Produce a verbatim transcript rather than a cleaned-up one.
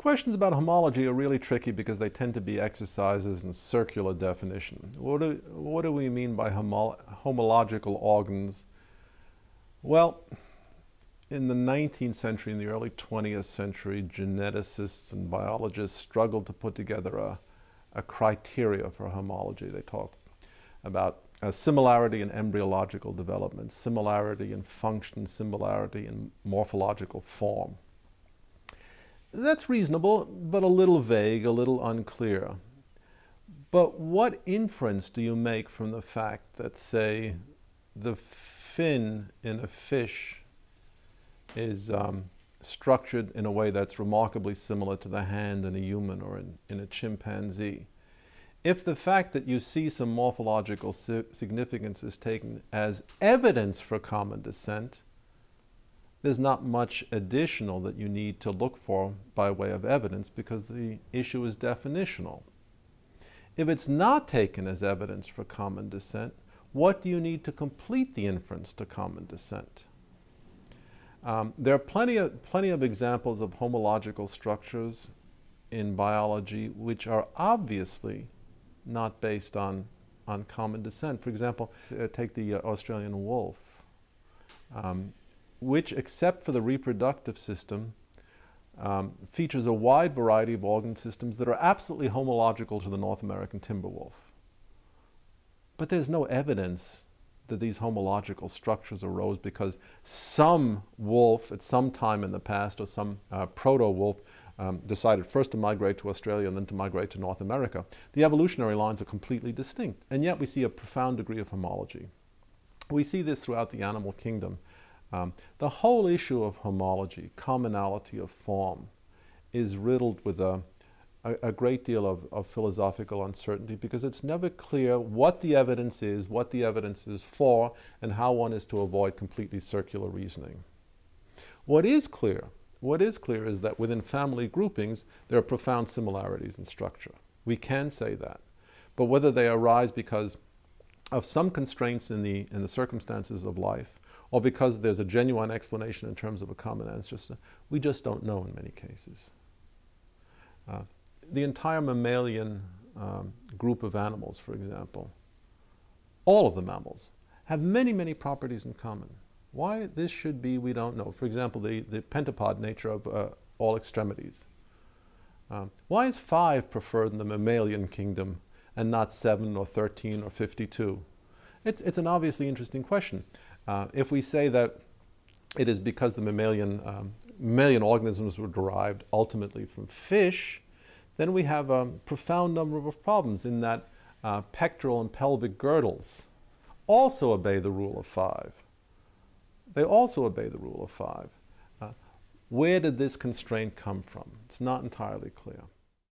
Questions about homology are really tricky because they tend to be exercises in circular definition. What do, what do we mean by homo homological organs? Well, in the nineteenth century, in the early twentieth century, geneticists and biologists struggled to put together a, a criteria for homology. They talked about uh, similarity in embryological development, similarity in function, similarity in morphological form. That's reasonable, but a little vague, a little unclear. But what inference do you make from the fact that, say, the fin in a fish is um, structured in a way that's remarkably similar to the hand in a human or in, in a chimpanzee? If the fact that you see some morphological si- significance is taken as evidence for common descent, there's not much additional that you need to look for by way of evidence because the issue is definitional. If it's not taken as evidence for common descent, what do you need to complete the inference to common descent? Um, there are plenty of, plenty of examples of homological structures in biology which are obviously not based on, on common descent. For example, uh, take the uh, Australian wolf. Um, which, except for the reproductive system, um, features a wide variety of organ systems that are absolutely homological to the North American timber wolf. But there's no evidence that these homological structures arose because some wolf at some time in the past, or some uh, proto-wolf, um, decided first to migrate to Australia and then to migrate to North America. The evolutionary lines are completely distinct, and yet we see a profound degree of homology. We see this throughout the animal kingdom. Um, the whole issue of homology, commonality of form, is riddled with a, a, a great deal of, of philosophical uncertainty because it's never clear what the evidence is, what the evidence is for, and how one is to avoid completely circular reasoning. What is clear, what is clear is that within family groupings, there are profound similarities in structure. We can say that. But whether they arise because of some constraints in the, in the circumstances of life, or because there's a genuine explanation in terms of a common ancestor, we just don't know in many cases. Uh, the entire mammalian um, group of animals, for example, all of the mammals, have many, many properties in common. Why this should be, we don't know. For example, the, the pentapod nature of uh, all extremities. Um, why is five preferred in the mammalian kingdom and not seven or thirteen or fifty-two? It's, it's an obviously interesting question. Uh, if we say that it is because the mammalian, um, mammalian organisms were derived ultimately from fish, then we have a profound number of problems in that uh, pectoral and pelvic girdles also obey the rule of five. They also obey the rule of five. Uh, where did this constraint come from? It's not entirely clear.